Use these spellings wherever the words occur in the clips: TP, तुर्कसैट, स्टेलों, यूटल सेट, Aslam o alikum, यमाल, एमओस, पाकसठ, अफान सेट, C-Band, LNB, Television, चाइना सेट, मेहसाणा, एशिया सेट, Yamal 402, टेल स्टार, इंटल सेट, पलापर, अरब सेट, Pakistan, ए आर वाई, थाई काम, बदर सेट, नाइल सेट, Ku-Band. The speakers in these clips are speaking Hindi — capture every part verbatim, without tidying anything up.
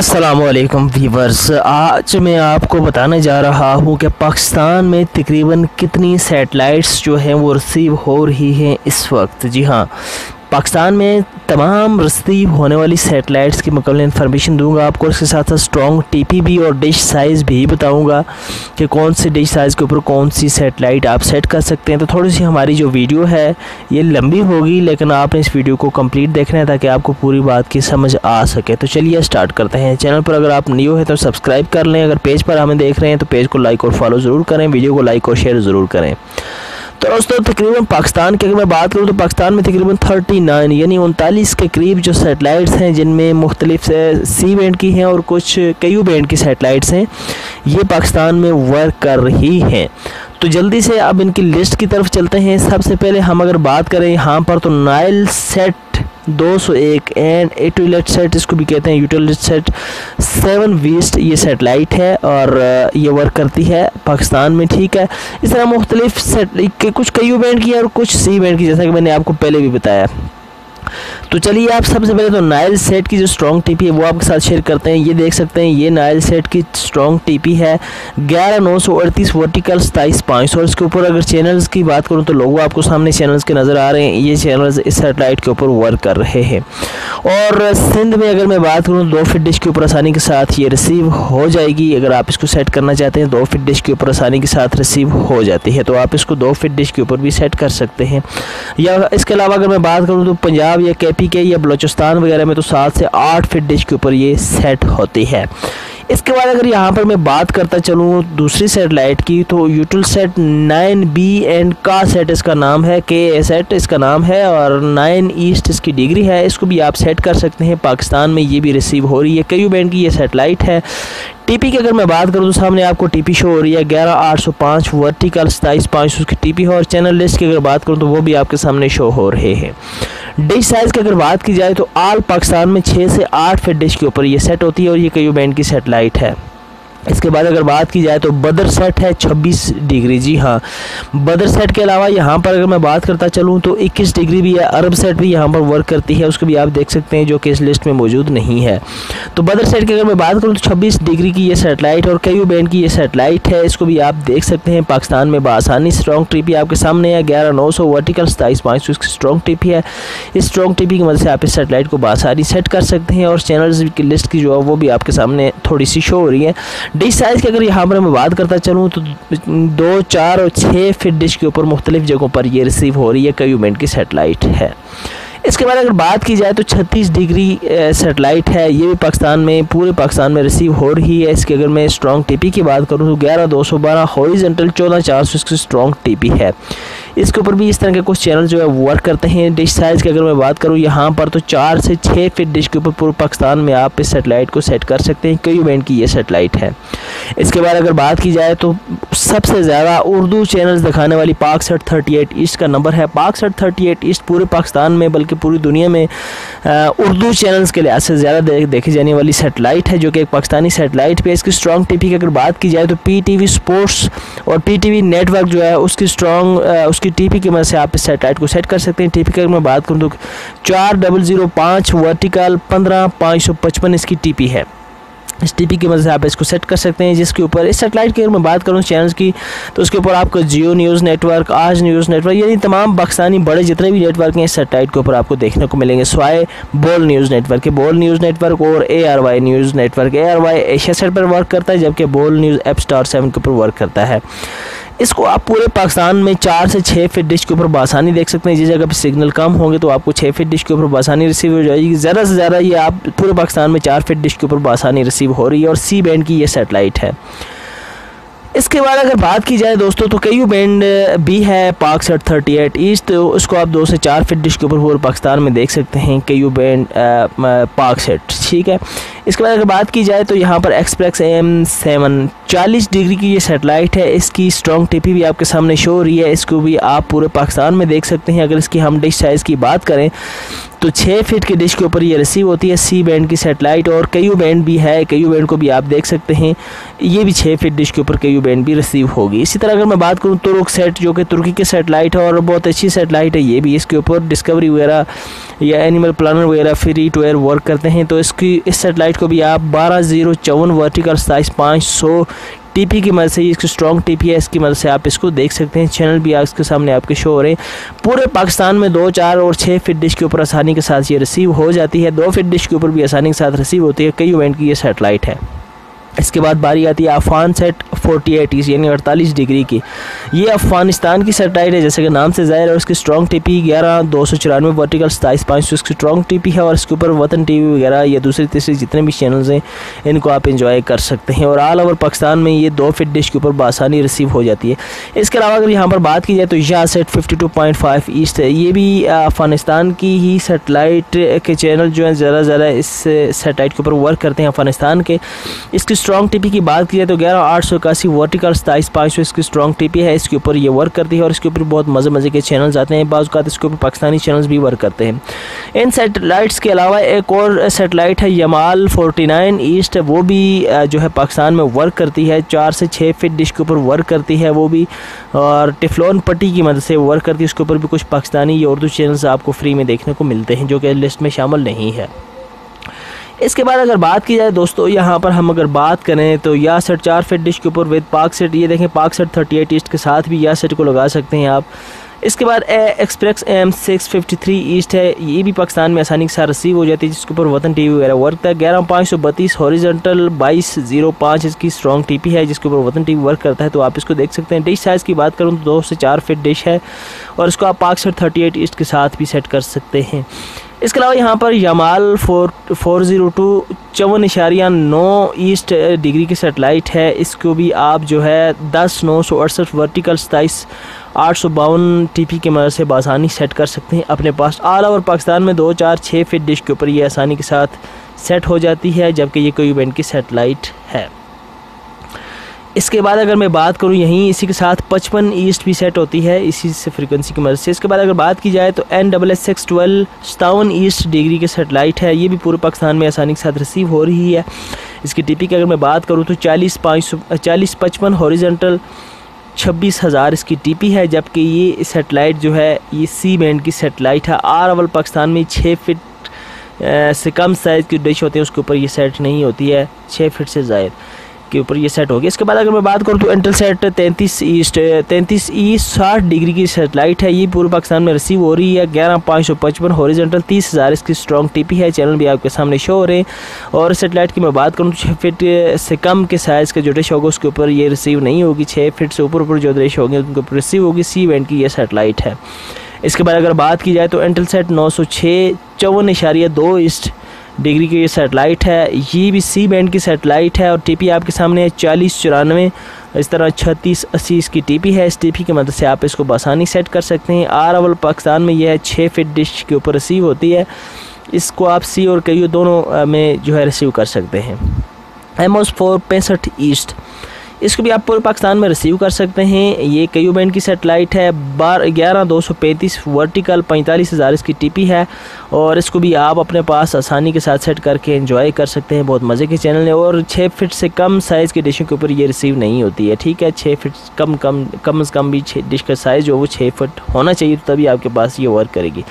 अस्सलामुअलैकुम वीवर्स, आज मैं आपको बताने जा रहा हूँ कि पाकिस्तान में तकरीबन कितनी सैटेलाइट्स जो हैं वो रिसीव हो रही हैं इस वक्त। जी हाँ, पाकिस्तान में तमाम रिसीव होने वाली सैटेलाइट्स के मुकम्मल इन्फॉर्मेशन दूंगा आपको। इसके साथ साथ स्ट्रॉन्ग टीपी भी और डिश साइज़ भी बताऊंगा कि कौन से डिश साइज़ के ऊपर कौन सी सैटेलाइट आप सेट कर सकते हैं। तो थोड़ी सी हमारी जो वीडियो है ये लंबी होगी, लेकिन आपने इस वीडियो को कंप्लीट देखना है ताकि आपको पूरी बात की समझ आ सके। तो चलिए स्टार्ट करते हैं। चैनल पर अगर आप न्यू है तो सब्सक्राइब कर लें, अगर पेज पर हमें देख रहे हैं तो पेज को लाइक और फॉलो ज़रूर करें, वीडियो को लाइक और शेयर ज़रूर करें। तो दोस्तों, तकरीबन पाकिस्तान की अगर मैं बात करूँ तो पाकिस्तान में तकरीबन उनतालीस यानी उनतालीस के करीब जो सैटेलाइट्स हैं, जिनमें मुख्तलिफ सी बैंड की हैं और कुछ क्यू बैंड की सैटेलाइट्स हैं, ये पाकिस्तान में वर्क कर रही हैं। तो जल्दी से अब इनकी लिस्ट की तरफ चलते हैं। सबसे पहले हम अगर बात करें यहाँ पर तो नाइल सेट दो सौ एक एंड एटूलेट सेट, इसको भी कहते हैं यूटिलेट सेट, सेवन वेस्ट ये सैटेलाइट है और ये वर्क करती है पाकिस्तान में। ठीक है, इस तरह मुख्तलिफ सेट कुछ क्यू बैंड की और कुछ सी बैंड की, जैसा कि मैंने आपको पहले भी बताया। तो चलिए आप सबसे पहले तो नाइल सेट की जो स्ट्रॉन्ग टीपी है वो आपके साथ शेयर करते हैं। ये देख सकते हैं, ये नाइल सेट की स्ट्रॉन्ग टीपी है ग्यारह नौ सौ अड़तीस वर्टिकल सताईस पाँच सौ। और इसके ऊपर अगर चैनल्स की बात करूं तो लोगों आपको सामने चैनल्स के नज़र आ रहे हैं, ये चैनल्स इस सेटेलाइट के ऊपर वर्क कर रहे हैं। और सिंध में अगर मैं बात करूँ दो फिट डिश के ऊपर आसानी के साथ ये रिसीव हो जाएगी। अगर आप इसको सेट करना चाहते हैं, दो फिट डिश के ऊपर आसानी के साथ रिसीव हो जाती है, तो आप इसको दो फिट डिश के ऊपर भी सेट कर सकते हैं। या इसके अलावा अगर मैं बात करूँ तो पंजाब या केपी के या बलूचिस्तान वगैरह में तो सात से आठ फिट डिश के ऊपर ये सेट होती है। इसके बाद अगर यहाँ पर मैं बात करता चलूँ दूसरी सैटेलाइट की तो यूटल सेट nine B and KaSat इसका नाम है, के ए सेट इसका नाम है और नाइन ईस्ट इसकी डिग्री है, इसको भी आप सेट कर सकते हैं। पाकिस्तान में ये भी रिसीव हो रही है, क्यू बैंड की ये सैटेलाइट है। टीपी की अगर मैं बात करूँ तो सामने आपको टीपी शो हो रही है ग्यारह आठ सौ पाँच वर्टिकल सताईस पाँच सौ उसकी टीपी है और चैनल लिस्ट की अगर बात करूँ तो वो भी आपके सामने शो हो रहे हैं। डिश साइज़ की अगर बात की जाए तो आल पाकिस्तान में छः से आठ फिट डिश के ऊपर ये सेट होती है और ये क्यू बैंड की सैटेलाइट है। इसके बाद अगर बात की जाए तो बदर सेट है छब्बीस डिग्री। जी हाँ, बदर सेट के अलावा यहाँ पर अगर मैं बात करता चलूँ तो इक्कीस डिग्री भी है, अरब सेट भी यहाँ पर वर्क करती है, उसको भी आप देख सकते हैं जो कि इस लिस्ट में मौजूद नहीं है। तो बदर सेट की अगर मैं बात करूँ तो छब्बीस डिग्री की ये सैटेलाइट और क्यू बैंड की ये सैटेलाइट है, इसको भी आप देख सकते हैं। पाकिस्तान में बआसानी स्ट्रॉन्ग टीपी आपके सामने है, ग्यारह नौ सौ वर्टिकल सताईस पाँच सौ इसकी स्ट्रॉन्ग टीपी है। इस स्ट्रॉन्ग टीपी की मदद से आप इस सैटेलाइट को बआसानी सेट कर सकते हैं और चैनल्स की लिस्ट की जो है वो भी आपके सामने थोड़ी सी शो हो रही है। डिश साइज़ की अगर यहाँ पर मैं बात करता चलूँ तो दो चार और छः फिट डिश के ऊपर मुख्तलिफ जगहों पर यह रिसीव हो रही है, क्यू-बैंड की सैटेलाइट है। इसके बाद अगर बात की जाए तो छत्तीस डिग्री सैटेलाइट है, ये भी पाकिस्तान में पूरे पाकिस्तान में रिसीव हो रही है। इसके अगर मैं स्ट्रॉन्ग टीपी की बात करूँ तो ग्यारह दो सौ बारह हॉरिजॉन्टल चौदह चार सौ इसकी स्ट्रॉन्ग टीपी है, इसके ऊपर भी इस तरह के कुछ चैनल जो है वर्क करते हैं। डिश साइज़ की अगर मैं बात करूँ यहाँ पर तो चार से छः फिट डिश के ऊपर पूरे पाकिस्तान में आप इस सैटेलाइट को सेट कर सकते हैं, क्यू बैंड की ये सैटेलाइट है। इसके बाद अगर बात की जाए तो सबसे ज़्यादा उर्दू चैनल्स दिखाने वाली पाकसठ थर्टी एट ईस्ट का नंबर है। पाकसठ थर्टी एट ईस्ट पूरे पाकिस्तान में बल्कि पूरी दुनिया में आ, उर्दू चैनल्स के लिहाज से ज़्यादा दे, देखी जाने वाली सैटेलाइट है, जो कि एक पाकिस्तानी सैटेलाइट पे। इसकी स्ट्रॉन्ग टीपी की अगर बात की जाए तो पी टी वी स्पोर्ट्स और पी टी वी नेटवर्क जो है उसकी स्ट्रॉन्ग उसकी टीपी की मदद से आप इस सैटेलाइट को सेट कर सकते हैं। टीपी की अगर मैं बात करूँ तो चार डबल जीरो पाँच वर्टिकल पंद्रह पाँच सौ पचपन इसकी टीपी है, इस टीपी की मदद से आप इसको सेट कर सकते हैं। जिसके ऊपर इस सैटेलाइट की अगर मैं बात करूँ चैनल्स की तो उसके ऊपर आपको Geo news network, Aaj news network, यानी तमाम पाकिस्तानी बड़े जितने भी नेटवर्क हैं इस सैटेलाइट के ऊपर आपको देखने को मिलेंगे, स्वाय बोल न्यूज़ नेटवर्क के। बोल न्यूज़ नेटवर्क और ए आर वाई news network, ए आर वाई एशिया सेट पर वर्क करता है जबकि बोल न्यूज़ एप स्टार सेवन के ऊपर वर्क करता है। इसको आप पूरे पाकिस्तान में चार से छः फिट डिश के ऊपर बआसानी देख सकते हैं। जिस जगह पर सिग्नल कम होंगे तो आपको छः फिट डिश के ऊपर बआसानी रिसीव हो जाएगी। ज़्यादा से ज़्यादा ये आप पूरे पाकिस्तान में चार फिट डिश के ऊपर बआसानी रिसीव हो रही है और सी बैंड की ये सैटेलाइट है। इसके बाद अगर बात की जाए दोस्तों तो क्यू बैंड भी है पाकसठ थर्टी एट ईस्ट, तो उसको आप दो से चार फिट डिश के ऊपर पूरे पाकिस्तान में देख सकते हैं, क्यू बैंड पाकसठ। ठीक है, इसके बाद अगर बात की जाए तो यहाँ पर एक्सप्रेस एम सेवन चालीस डिग्री की ये सैटेलाइट है, इसकी स्ट्रॉन्ग टीपी भी आपके सामने शो हो रही है, इसको भी आप पूरे पाकिस्तान में देख सकते हैं। अगर इसकी हम डिश साइज़ की बात करें तो छः फीट की डिश के ऊपर ये रिसीव होती है सी बैंड की सैटेलाइट, और कयू बैंड भी है, कयू बैंड को भी आप देख सकते हैं, ये भी छः फीट डिश के ऊपर कयू बैंड भी रिसीव होगी। इसी तरह अगर मैं बात करूँ तो तुर्कसैट जो कि तुर्की की सैटेलाइट है और बहुत अच्छी सैटेलाइट है, ये भी इसके ऊपर डिस्कवरी वगैरह या एनिमल प्लानर वगैरह फ्री टू एयर वर्क करते हैं। तो इसकी इस सैटेलाइट को भी आप बारह जीरो चौवन वर्टिकल साइज पाँच सौ टीपी की मदद से, इसकी स्ट्रॉन्ग टीपी है, इसकी मदद से आप इसको देख सकते हैं। चैनल भी आप इसके सामने आपके शो हो रहे हैं। पूरे पाकिस्तान में दो, चार और छः फीट डिश के ऊपर आसानी के साथ ये रिसीव हो जाती है, दो फीट डिश के ऊपर भी आसानी के साथ रिसीव होती है। कई इवेंट की ये सैटेलाइट है। इसके बाद बारी आती है अफान सेट फोर्टी एट यानी अड़तालीस डिग्री की। ये अफगानिस्तान की सैटेलाइट है, जैसे कि नाम से जाहिर है, और इसकी स्ट्रॉन्ग टीपी ग्यारह दो सौ चौरानवे वर्टिकल सताईस पाँच सौ इसकी स्ट्रॉन्ग टीपी है, और इसके ऊपर वतन टीवी वगैरह या दूसरे तीसरे जितने भी चैनल्स हैं इनको आप इंजॉय कर सकते हैं। और ऑल ओवर पाकिस्तान में ये दो फिट डिश के ऊपर बआसानी रिसीव हो जाती है। इसके अलावा अगर यहाँ पर बात की जाए तो Yahsat fifty two point five east है, ये भी अफगानिस्तान की ही सैटेलाइट के चैनल जो है ज़्यादा ज़्यादा इस सैटेलाइट के ऊपर वर्क करते हैं अफगानिस्तान के। इसकी स्ट्रॉन्ग टीपी की बात की जाए तो ग्यारह आठ सौ इक्यासी वर्टिकल सताईस पाँच सौ इसकी स्ट्रॉन्ग टीपी है, इसके ऊपर ये वर्क करती है, और इसके ऊपर बहुत मज़े मज़े के चैनल्स आते हैं, बाज़ औक़ात इसके ऊपर पाकिस्तानी चैनल्स भी वर्क करते हैं। इन सैटेलाइट्स के अलावा एक और सैटेलाइट है यमाल फोर्टी नाइन ईस्ट, वो भी जो है पाकिस्तान में वर्क करती है, चार से छः फिट डिश के ऊपर वर्क करती है वो भी, और टिफलोन पट्टी की मदद से वर्क करती है। उसके ऊपर भी कुछ पाकिस्तानी या उर्दू चैनल्स आपको फ्री में देखने को मिलते हैं, जो कि लिस्ट में शामिल नहीं है। इसके बाद अगर बात की जाए दोस्तों, यहाँ पर हम अगर बात करें तो या सेट चार फिट डिश के ऊपर विद पाक सेट, ये देखें पाक सेट थर्टी एट ईस्ट के साथ भी या सेट को लगा सकते हैं आप। इसके बाद Express M six fifty three east है, ये भी पाकिस्तान में आसानी के साथ रिसीव हो जाती है, जिसके ऊपर वतन टीवी वगैरह वर्क है। ग्यारह पाँच सौ बत्तीस हॉरिजेंटल बाईस जीरो पाँच इसकी स्ट्रॉन्ग टीपी है, जिसके ऊपर वतन टीवी वर्क करता है, तो आप इसको देख सकते हैं। डिश साइज़ की बात करूँ तो दो से चार फिट डिश है, और इसको आप पाक सेट थर्टी एट ईस्ट के साथ भी सेट कर सकते हैं। इसके अलावा यहाँ पर यमाल four four zero two चौवन इशारिया नौ ईस्ट डिग्री की सैटेलाइट है, इसको भी आप जो है दस नौ सौ अड़सठ वर्टिकल सताईस आठ सौ बावन टी पी की मदद से बआसानी सेट कर सकते हैं अपने पास। ऑल ओवर पाकिस्तान में दो चार छः फिट डिश के ऊपर ये आसानी के साथ सेट हो जाती है, जबकि ये कोई बैंड की सैटेलाइट है। इसके बाद अगर मैं बात करूं यहीं इसी के साथ पचपन ईस्ट भी सेट होती है इसी से फ्रीक्वेंसी की मदद से। इसके बाद अगर बात की जाए तो N double S X twelve सतावन ईस्ट डिग्री की सैटेलाइट है, ये भी पूरे पाकिस्तान में आसानी के साथ रिसीव हो रही है। इसकी टीपी की अगर मैं बात करूं तो चालीस पाँच सौ चालीस पचपन हॉरिजेंटल छब्बीस हज़ार इसकी टीपी है, जबकि ये सैटेलाइट जो है ये सी बैंड की सैटेलाइट है। आर अवल पाकिस्तान में छः फिट से कम साइज़ की डिश होती है, उसके ऊपर ये सेट नहीं होती है, छः फिट से ज़ायद के ऊपर ये सेट होगी। इसके बाद अगर मैं बात करूँ तो इंटल सेट तैंतीस ईस्ट तैंतीस ईस्ट साठ डिग्री की सैटेलाइट है, ये पूरे पाकिस्तान में रिसीव हो रही है। ग्यारह पाँच सौ पचपन हॉरिजेंटल तीस हज़ार इसकी स्ट्रॉन्ग टीपी है, चैनल भी आपके सामने शो हो रहे हैं। और सैटेलाइट की मैं बात करूँ तो छः फिट से कम के साइज़ का जो डिश होगा उसके ऊपर ये रिसीव नहीं होगी, छः फिट से ऊपर ऊपर जो डिश होगी उनके ऊपर रिसीव होगी। सी बैंड की यह सैटेलाइट है। इसके बाद अगर बात की जाए तो इंटल सेट नौ सौ छः चौवन इशारिया दो ईस्ट डिग्री की ये सैटेलाइट है, ये भी सी बैंड की सैटेलाइट है, और टीपी आपके सामने है चालीस चौरानवे इस तरह छत्तीस अस्सी इसकी टीपी है। इस टीपी की मदद से आप इसको बआसानी सेट कर सकते हैं। आर अवल पाकिस्तान में यह है छः फिट डिश के ऊपर रिसीव होती है, इसको आप सी और कई दोनों में जो है रिसीव कर सकते हैं। एमओस फोर पैंसठ ईस्ट, इसको भी आप पूरे पाकिस्तान में रिसीव कर सकते हैं, ये कयू बैंड की सैटेलाइट है। बार ग्यारह दो सौ पैंतीस वर्टिकल पैंतालीस हज़ार इसकी टीपी है, और इसको भी आप अपने पास आसानी के साथ सेट करके एंजॉय कर सकते हैं, बहुत मज़े के चैनल है। और छः फिट से कम साइज़ की डिशों के ऊपर ये रिसीव नहीं होती है, ठीक है, छः फिट कम कम कम से कम भी डिश का साइज़ जो वो छः फिट होना चाहिए, तो तभी आपके पास ये वर्क करेगी।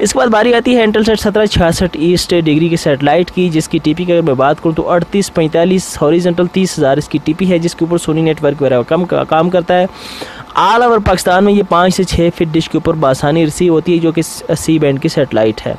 इसके बाद बारी आती है इंटल सेट सत्रह छियासठ ईस्ट डिग्री की सैटेलाइट की, जिसकी टीपी की अगर मैं बात करूँ तो अड़तीस पैंतालीस हॉरिजेंटल तीस हज़ार इसकी टीपी है, जिसके ऊपर सोनी नेटवर्क वगैरह कम का, काम करता है। ऑल ओवर पाकिस्तान में ये पाँच से छः फीट डिश के ऊपर बआसानी रिसीव होती है, जो कि सी बैंड की सैटेलाइट है।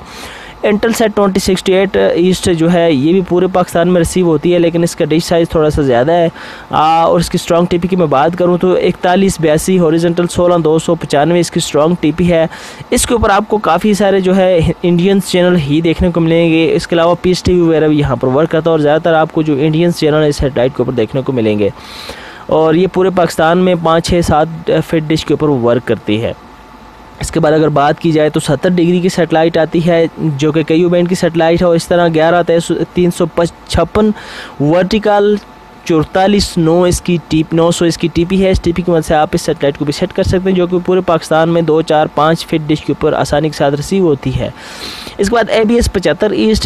इंटल सेट twenty sixty eight east जो है ये भी पूरे पाकिस्तान में रिसीव होती है, लेकिन इसका डिश साइज़ थोड़ा सा ज़्यादा है, आ, और इसकी स्ट्रॉन्ग टीपी की मैं बात करूं तो इकतालीस बयासी हॉरिजेंटल सोलह दो सौ पचानवे इसकी स्ट्रॉन्ग टीपी है। इसके ऊपर आपको काफ़ी सारे जो है इंडियन चैनल ही देखने को मिलेंगे। इसके अलावा पीस टी वी वगैरह भी यहाँ पर वर्क करता है, और ज़्यादातर आपको जो इंडियन चैनल इस सैटेलाइट के ऊपर देखने को मिलेंगे, और ये पूरे पाकिस्तान में पाँच छः सात फिट डिश के ऊपर वर्क करती है। इसके बाद अगर बात की जाए तो सत्तर डिग्री की सैटेलाइट आती है, जो कि कयू बैंड की सैटेलाइट है, और इस तरह ग्यारह तीन सौ छप्पन वर्टिकल चौतालीस नौ इसकी टीप नौ सौ इसकी टीपी है। इस टीपी की मदद से आप इस सेटेलाइट को भी सेट कर सकते हैं जो कि पूरे पाकिस्तान में दो चार पाँच फिट डिश के ऊपर आसानी के साथ रिसीव होती है। इसके बाद ए बी एस पचहत्तर ईस्ट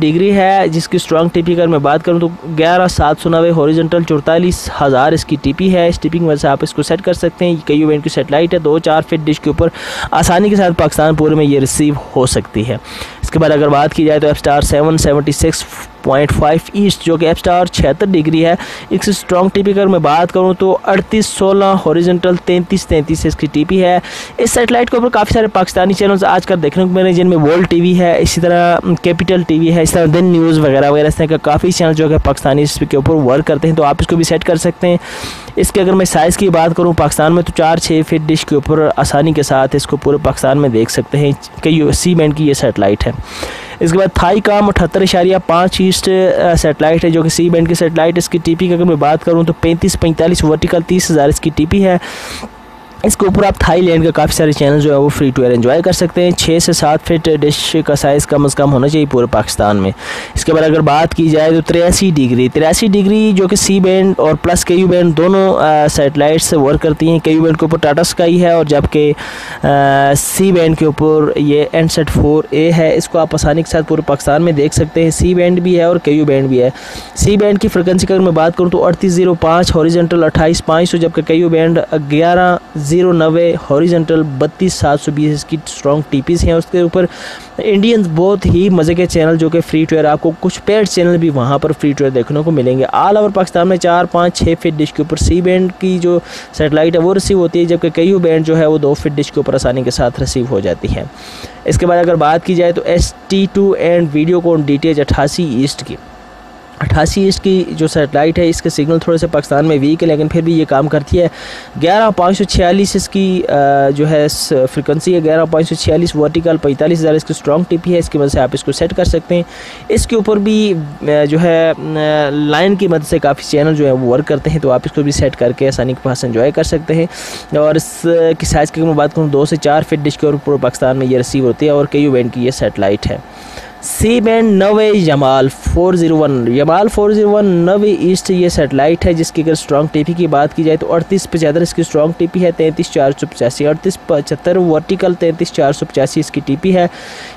डिग्री है जिसकी स्ट्रॉन्ग टीपी अगर मैं बात करूं तो ग्यारह सात सौ नवे हॉरिजेंटल चौतालीस हज़ार इसकी टीपी है। इस टीपी की मदद से आप इसको सेट कर सकते हैं। कई बैंड की सेटेलाइट है, दो चार फिट डिश के ऊपर आसानी के साथ पाकिस्तान पूरे में ये रिसीव हो सकती है। इसके बाद अगर बात की जाए तो F star seven seventy six point five east जो कि एफ स्टार छिहत्तर डिग्री है। इसकी स्ट्रॉन्ग टीपी अगर मैं बात करूं तो अड़तीस सोलह हॉरिजेंटल तैंतीस तैंतीस इसकी टीपी है। इस सेटेलाइट के ऊपर काफ़ी सारे पाकिस्तानी चैनल्स आजकल देखने को मिल रहे हैं जिनमें वर्ल्ड टीवी है, इसी तरह कैपिटल टीवी है, इस तरह दिन न्यूज़ वगैरह वगैरह इस तरह का काफ़ी चैनल जो है पाकिस्तानी इस के ऊपर वर्क करते हैं, तो आप इसको भी सेट कर सकते हैं। इसके अगर मैं साइज़ की बात करूँ पाकिस्तान में तो चार छः फिट डिश के ऊपर आसानी के साथ इसको पूरे पाकिस्तान में देख सकते हैं। कई सी बैंड की ये सेटेलाइट है। इसके बाद थाई काम अठहत्तर इशारिया पाँच ईस्ट सेटेलाइट है जो कि सी बैंड की सेटेलाइट। इसकी टीपी की अगर मैं बात करूं तो पैंतीस पैंतालीस वर्टिकल तीस हज़ार इसकी टीपी है। इसके ऊपर आप थाईलैंड का काफ़ी सारे चैनल जो है वो फ्री टू एयर एंजॉय कर सकते हैं। छः से सात फिट डिश का साइज़ कम से कम होना चाहिए पूरे पाकिस्तान में। इसके बाद अगर बात की जाए तो तिरासी डिग्री तिरासी डिग्री जो कि सी बैंड और प्लस के यू बैंड दोनों सेटेलाइट से वर्क करती हैं। के यू बैंड के ऊपर टाटा स्काई है और जबकि सी बैंड के ऊपर ये एन सेट फोर ए है। इसको आप आसानी के साथ पूरे पाकिस्तान में देख सकते हैं। सी बैंड भी है और के यू बैंड भी है। सी बैंड की फ्रिक्वेंसी की अगर मैं बात करूँ तो अड़तीस जीरो पाँच हॉरिजेंटल अट्ठाईस पाँच सौ जबकि के यू बैंड ग्यारह जीरो नवे हॉरिजेंटल बत्तीस सात सौ बीस इसकी स्ट्रॉन्ग टीपीस हैं। उसके ऊपर इंडियन बहुत ही मज़े के चैनल जो कि फ्री टू एयर, आपको कुछ पेड चैनल भी वहां पर फ्री टू एयर देखने को मिलेंगे। ऑल ओवर पाकिस्तान में चार पाँच छः फिट डिश के ऊपर सी बैंड की जो सेटेलाइट है वो रिसीव होती है, जबकि कई बैंड जो है वो दो फिट डिश के ऊपर आसानी के साथ रिसीव हो जाती है। इसके बाद अगर बात की जाए तो S T two and Videocon D T H अट्ठासी ईस्ट की अट्ठासी ईस्ट की जो सेटेलाइट है इसके सिग्नल थोड़े से पाकिस्तान में वीक है, लेकिन फिर भी ये काम करती है। ग्यारह पाँच सौ छियालीस इसकी जो है फ्रिक्वेंसी है, ग्यारह पाँच सौ छियालीस वर्टिकल पैंतालीस हज़ार इसकी स्ट्रॉन्ग टिप है। इसकी मदद से आप इसको सेट कर सकते हैं। इसके ऊपर भी जो है लाइन की मदद से काफ़ी चैनल जो है वो वर्क करते हैं, तो आप इसको भी सेट करके आसानी के पास एंजॉय कर सकते हैं। और इसकी साइज़ की मैं बात करूँ दो से चार फिट डिश के और पूरे पाकिस्तान में ये रिसीव होती है। और कई बैंड की ये सेटेलाइट है। सी बैंड नवे यमाल four zero one यमाल four zero one नवे ईस्ट ये सेटेलाइट है जिसकी अगर स्ट्रॉन्ग टीपी की बात की जाए तो अड़तीस पचहत्तर इसकी स्ट्रॉन्ग टीपी है, तैंतीस चार सौ पचासी अड़तीस पचहत्तर वर्टिकल तैंतीस चार सौ पचासी इसकी टीपी है।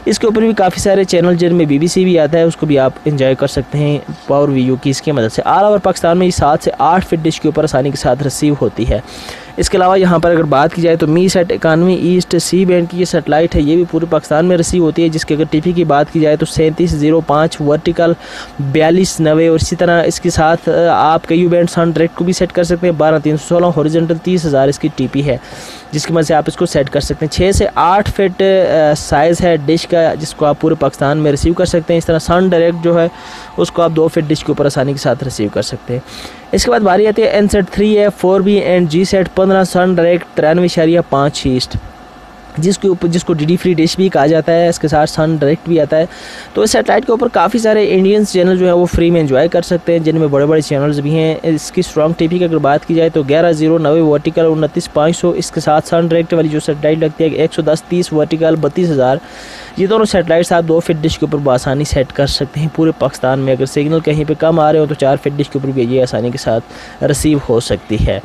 इसके ऊपर भी काफ़ी सारे चैनल जिनमें बीबीसी भी आता है उसको भी आप इंजॉय कर सकते हैं पावर वी यू की इसकी मदद से। ऑल ओवर पाकिस्तान में ये सात से आठ फिट डिश के ऊपर आसानी के साथ रिसीव होती है। इसके अलावा यहाँ पर अगर बात की जाए तो मी सेट इक्यानवे ईस्ट सी बैंड की ये सेटेलाइट है, ये भी पूरे पाकिस्तान में रिसीव होती है, जिसकी अगर टीपी की बात की जाए तो सैंतीस जीरो पाँच वर्टिकल बयालीस नवे। और इसी तरह इसके साथ आप कई बैंड सन डायरेक्ट को भी सेट कर सकते हैं। बारह तीन सौ सोलह हॉरिजेंटल तीस हज़ार इसकी टीपी है जिसकी मदद से आप इसको सेट कर सकते हैं। छः से आठ फिट साइज़ है डिश का जिसको आप पूरे पाकिस्तान में रिसीव कर सकते हैं। इस तरह सन डायरेक्ट जो है उसको आप दो फिट डिश के ऊपर आसानी के साथ रिसीव कर सकते हैं। इसके बाद बारी आती है एन सेट थ्री है four B and GSAT पंद्रह सन डायरेक्ट तिरानवे इशारिया पाँच ईस्ट जिसके ऊपर जिसको डी डी फ्री डिश भी कहा जाता है, इसके साथ सन डायरेक्ट भी आता है। तो इस सेटेलाइट के ऊपर काफ़ी सारे इंडियन चैनल जो है वो फ्री में एंजॉय कर सकते हैं, जिनमें बड़े बड़े चैनल्स भी हैं। इसकी स्ट्रॉन्ग टीपी की अगर बात की जाए तो ग्यारह जीरो नवे वर्टिकल उनतीस पाँच सौ इसके साथ सन डायरेक्ट वाली जो सेटेलाइट लगती है एक सौ दस तीस वर्टिकल बत्तीस हज़ार। ये दोनों सेटेलाइट्स आप दो फिट डिश के ऊपर बआसानी सेट कर सकते हैं पूरे पाकिस्तान में। अगर सिग्नल कहीं पर कम आ रहे हो तो चार फिट डिश के ऊपर भी ये आसानी के साथ रिसीव हो सकती है।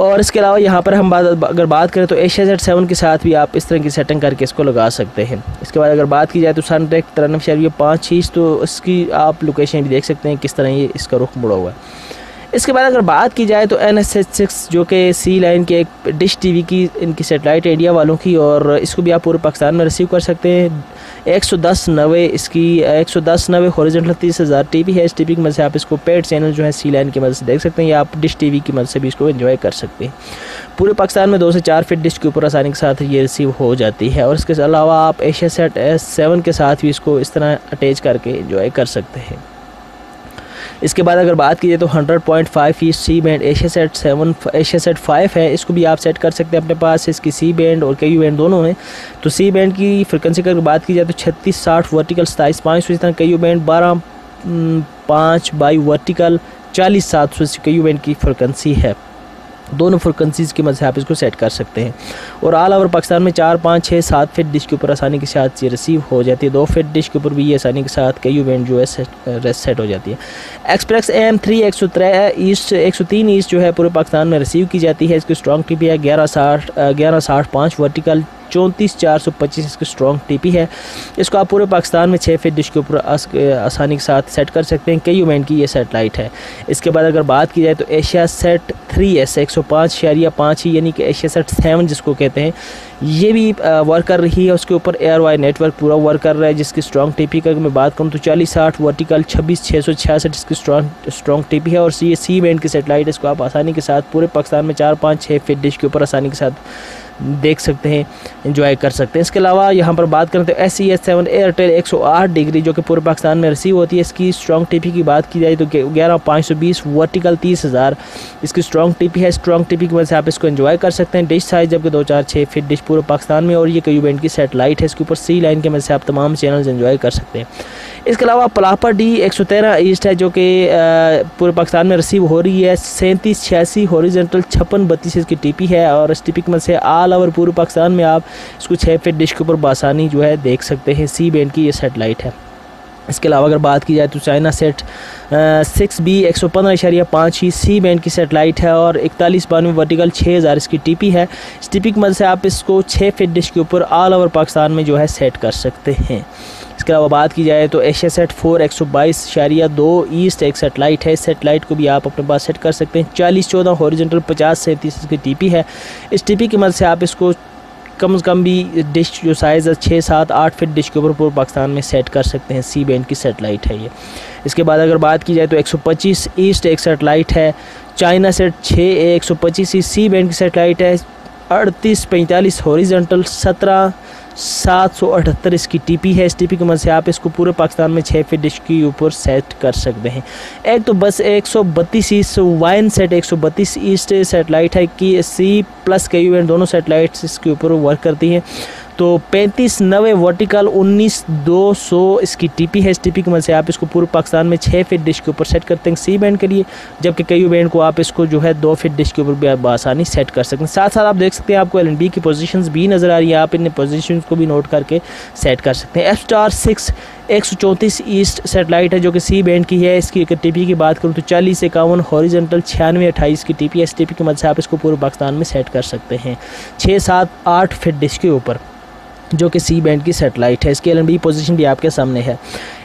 और इसके अलावा यहाँ पर हम बात अगर बात करें तो एशिया जेड सेवन के साथ भी आप इस तरह की सेटिंग करके इसको लगा सकते हैं। इसके बाद अगर बात की जाए तो सन डायरेक्ट तिरानवे इशारिया पाँच चीज़ तो इसकी आप लोकेशन भी देख सकते हैं किस तरह ये इसका रुख मुड़ा हुआ है। इसके बाद अगर बात की जाए तो एन एस एच सिक्स जो कि सी लाइन की एक डिश टीवी की इनकी सेटेलाइट इंडिया वालों की, और इसको भी आप पूरे पाकिस्तान में रिसीव कर सकते हैं। एक सौ दस नवे इसकी एक सौ दस नवे हॉरिजेंटल तीस हज़ार टी वी है। इस टी वी की मदद से आप इसको पेड चैनल जो है सी लाइन की मदद से देख सकते हैं, या आप डिश टी वी की मदद से भी इसको एंजॉय कर सकते हैं। पूरे पाकिस्तान में दो से चार फिट डिश के ऊपर आसानी के साथ ये रिसीव हो जाती है। और इसके अलावा आप एशिया सेट एस सेवन के साथ भी इसको इस तरह अटैच करके एंजॉय कर सकते हैं। इसके बाद अगर बात की जाए तो hundred point five east C band एशिया सेट seven एशिया सेट five है, इसको भी आप सेट कर सकते हैं अपने पास। इसकी सी बैंड और कई बैंड दोनों हैं। तो सी बैंड की फ्रिक्वेंसी की अगर बात की जाए तो छत्तीस साठ वर्टिकल सताईस पाँच सौ इस तरह कई बैंड बारह पाँच बाई वर्टिकल चालीस सात सौ कई बैंड की फ्रिक्वेंसी है। दोनों फ्रिक्वेंसीज़ के मदद से आप इसको सेट कर सकते हैं। और ऑल ओवर पाकिस्तान में चार पाँच छः सात फिट डिश के ऊपर आसानी के साथ ये रिसीव हो जाती है। दो फिट डिश के ऊपर भी ये आसानी के साथ कई बैंड जो है सेट सेट हो जाती है। एक्सप्रेस एम थ्री एक सौ त्रे ईस्ट एक सौ तीन ईस्ट जो है पूरे पाकिस्तान में रिसीव की जाती है। इसकी स्ट्रॉन्ग टीपी है ग्यारह साठ ग्यारह साठ पाँच वर्टिकल चौंतीस चार सौ पच्चीस इसकी स्ट्रॉन्ग टीपी है। इसको आप पूरे पाकिस्तान में छः फिट डिश के ऊपर आसानी के साथ सेट कर सकते हैं। कई बैंड की ये सेटेलाइट है। इसके बाद अगर बात की जाए तो एशिया सेट थ्री एस एक सौ पाँच शहरिया पाँच ही यानी कि एशिया सेट सेवन जिसको कहते हैं ये भी वर्क कर रही है। उसके ऊपर एयर वाई नेटवर्क पूरा वर्क कर रहा है जिसकी स्ट्रॉन्ग टीपी का मैं बात करूँ तो चालीस साठ वर्टिकल छब्बीस छः सौ छियासठ इसकी स्ट्रॉन्ग स्ट्रॉन्ग टीपी है। और ये सी बैंड की सेटेलाइट इसको आप आसानी के साथ पूरे पाकिस्तान में चार पाँच छः फिट डिश के ऊपर आसानी के साथ देख सकते हैं, इंजॉय कर सकते हैं। इसके अलावा यहाँ पर बात करें तो S C S seven Airtel एक सौ आठ डिग्री जो कि पूरे पाकिस्तान में रिसीव होती है। इसकी स्ट्रॉन्ग टीपी की बात की जाए तो ग्यारह पाँच सौ बीस वर्टिकल तीस हज़ार इसकी स्ट्रॉन्ग टीपी है। स्ट्रॉन्ग टीपी की वजह से आप इसको एंजॉय कर सकते हैं। डिश साइज जबकि दो चार छः फिट डिश पूरे पाकिस्तान में और ये कई बैंड की सेटेलाइट है। इसके ऊपर सी लाइन के वजह से आप तमाम चैनल्स एंजॉय कर सकते हैं। इसके अलावा पलापर डी एक सौ तेरह ईस्ट है जो कि पूरे पाकिस्तान में रिसीव हो रही है। सैंतीस छियासी हॉरिजेंटल छप्पन बत्तीस इसकी टीपी है और इस टीपी की वजह से ऑल ओवर पूरे पाकिस्तान में आप इसको छः फिट डिश के ऊपर बासानी जो है देख सकते हैं। सी बैंड की ये सेटेलाइट है। इसके अलावा अगर बात की जाए तो चाइना सेट सिक्स बी एक सौ पंद्रह इशारिया पाँच ही सी बैंड की सेटेलाइट है और इकतालीस बानवे वर्टिकल छः हज़ार इसकी टीपी है। इस टीपी की मदद से आप इसको छः फिट डिश के ऊपर ऑल ओवर पाकिस्तान में जो है सेट कर सकते हैं। इसके अलावा बात की जाए तो एशिया सेट फोर एक सौ बाईस इशारिया दो ईस्ट एक सेटेलाइट है। इस सेटेलाइट को भी आप अपने पास सेट कर सकते हैं। चालीस चौदह हॉरिजेंटल पचास सैंतीस इसकी टीपी है। इस टीपी की मदद से आप इसको कम से कम भी डिश जो साइज़ है छः सात आठ फिट डिश के ऊपर पूरे पाकिस्तान में सेट कर सकते हैं। सी बैंड की सेटेलाइट है ये। इसके बाद अगर बात की जाए तो एक सौ पच्चीस ईस्ट एक सेटेलाइट है। चाइना सेट छः एक सौ पच्चीस ही सी बैंड की सेटेलाइट है। अड़तीस पैंतालीस हॉरिजेंटल सत्रह सात सौ अठहत्तर इसकी टीपी है। इस टीपी की मदद से आप इसको पूरे पाकिस्तान में छः फिट डिश के ऊपर सेट कर सकते हैं। एक तो बस एक सौ बत्तीस ईस्ट वाइन सेट एक सौ बत्तीस ईस्ट सेटेलाइट है कि C plus K U and दोनों सेटेलाइट्स इसके ऊपर वर्क करती हैं। तो पैंतीस नवे वर्टिकल उन्नीस दो सौ इसकी टीपी है। इस टीपी की मदद से आप इसको पूरे पाकिस्तान में छः फिट डिश के ऊपर सेट करते हैं सी बैंड के लिए, जबकि कई बैंड को आप इसको जो है दो फिट डिश के ऊपर भी आप आसानी सेट कर सकते हैं। साथ साथ आप देख सकते हैं आपको एल एन बी की पोजीशंस भी नज़र आ रही है। आप इन पोजीशंस को भी नोट करके सेट कर सकते हैं। एफ स्टार सिक्स एक सौ चौंतीस ईस्ट सेटेलाइट है जो कि सी बैंड की है। इसकी अगर टीपी की बात करूँ तो चालीस इक्यावन हॉरिजेंटल छियानवे अट्ठाईस की टीपी है। इस टीपी की मदद से आप इसको पूरे पाकिस्तान में सेट कर सकते हैं छः सात आठ फिट डिश के ऊपर जो कि सी बैंड की सेटेलाइट है। इसकी एल एन बी पोजीशन भी आपके सामने है।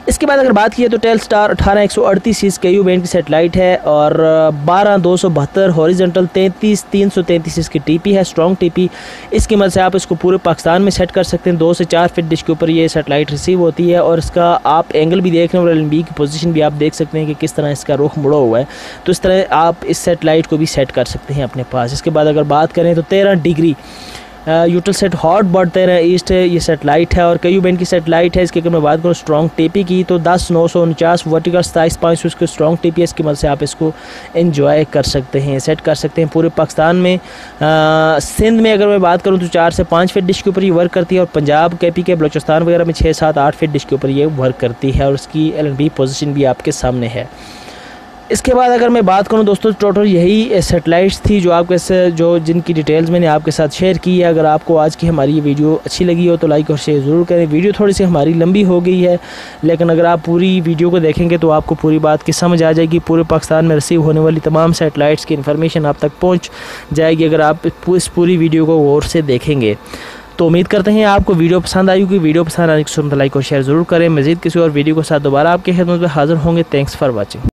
इसके बाद अगर बात की तो टेल स्टार अठारह एक सौ अड़तीस इसके यू बैंड की सेटेलाइट है और बारह दो सौ बहत्तर हॉरिजेंटल तैंतीस तीन सौ तैंतीस इसकी टीपी है। स्ट्रॉन्ग टीपी इसकी मदद से आप इसको पूरे पाकिस्तान में सेट कर सकते हैं। दो से चार फिट डिश के ऊपर ये सेटेलाइट रिसीव होती है और इसका आप एंगल भी देख रहे हैं और एल एन बी की पोजीशन भी आप देख सकते हैं कि किस तरह इसका रुख मुड़ा हुआ है। तो इस तरह आप इस सेटेलाइट को भी सेट कर सकते हैं अपने पास। इसके बाद अगर बात करें तो तेरह डिग्री यूटल सेट हॉट बढ़ते रहे ईस्ट ये सेटेलाइट है और कई बैंड की सेटेलाइट है। इसकी अगर मैं बात करूँ स्ट्रॉन्ग टीपी की तो दस नौ सौ उनचास वर्टिकल सताईस पाँच सौ इसकी स्ट्रॉन्ग टीपी है। इसकी मदद से आप इसको एंजॉय कर सकते हैं, सेट कर सकते हैं पूरे पाकिस्तान में। आ, सिंध में अगर मैं बात करूँ तो चार से पाँच फिट डिश के ऊपर ये वर्क करती है और पंजाब के पी के बलोचिस्तान वगैरह में छः सात आठ फिट डिश के ऊपर ये वर्क करती है और इसकी एल एन बी पोजिशन भी आपके सामने है। इसके बाद अगर मैं बात करूं दोस्तों टोटल यही सेटेलाइट्स थी जो आपके से जो जिनकी डिटेल्स मैंने आपके साथ शेयर की है। अगर आपको आज की हमारी ये वीडियो अच्छी लगी हो तो लाइक और शेयर ज़रूर करें। वीडियो थोड़ी सी हमारी लंबी हो गई है, लेकिन अगर आप पूरी वीडियो को देखेंगे तो आपको पूरी बात की समझ आ जाएगी। पूरे पाकिस्तान में रिसीव होने वाली तमाम सेटेलाइट्स की इन्फॉर्मेशन आप तक पहुँच जाएगी अगर आप इस पूरी वीडियो को गौर से देखेंगे। तो उम्मीद करते हैं आपको वीडियो पसंद आई होगी। वीडियो पसंद आने की सूरत लाइक और शेयर ज़रूर करें। मज़ीद किसी और वीडियो के साथ दोबारा आपके खिदमत में हाज़िर होंगे। Thanks for watching.